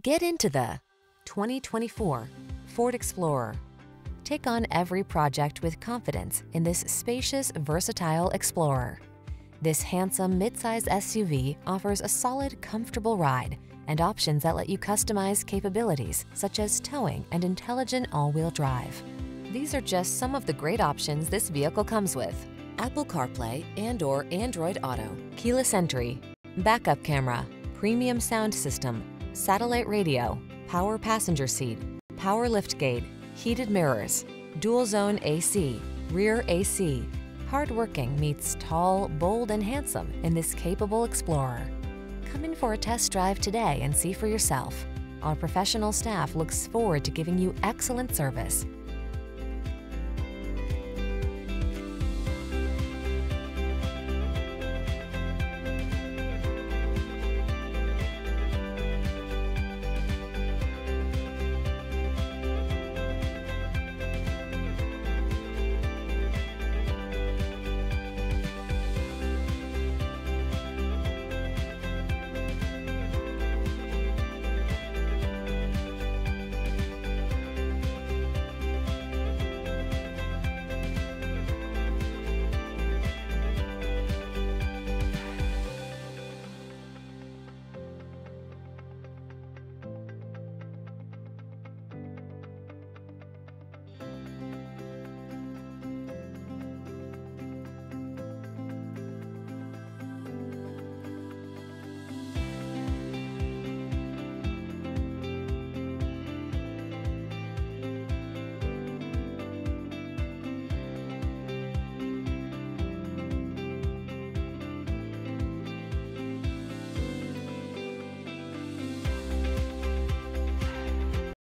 Get into the 2024 Ford Explorer. Take on every project with confidence in this spacious, versatile Explorer. This handsome midsize SUV offers a solid, comfortable ride and options that let you customize capabilities such as towing and intelligent all-wheel drive. These are just some of the great options this vehicle comes with: Apple CarPlay and/or Android Auto, keyless entry, backup camera, premium sound system, satellite radio, power passenger seat, power liftgate, heated mirrors, dual zone AC, rear AC. Hardworking meets tall, bold, and handsome in this capable Explorer. Come in for a test drive today and see for yourself. Our professional staff looks forward to giving you excellent service.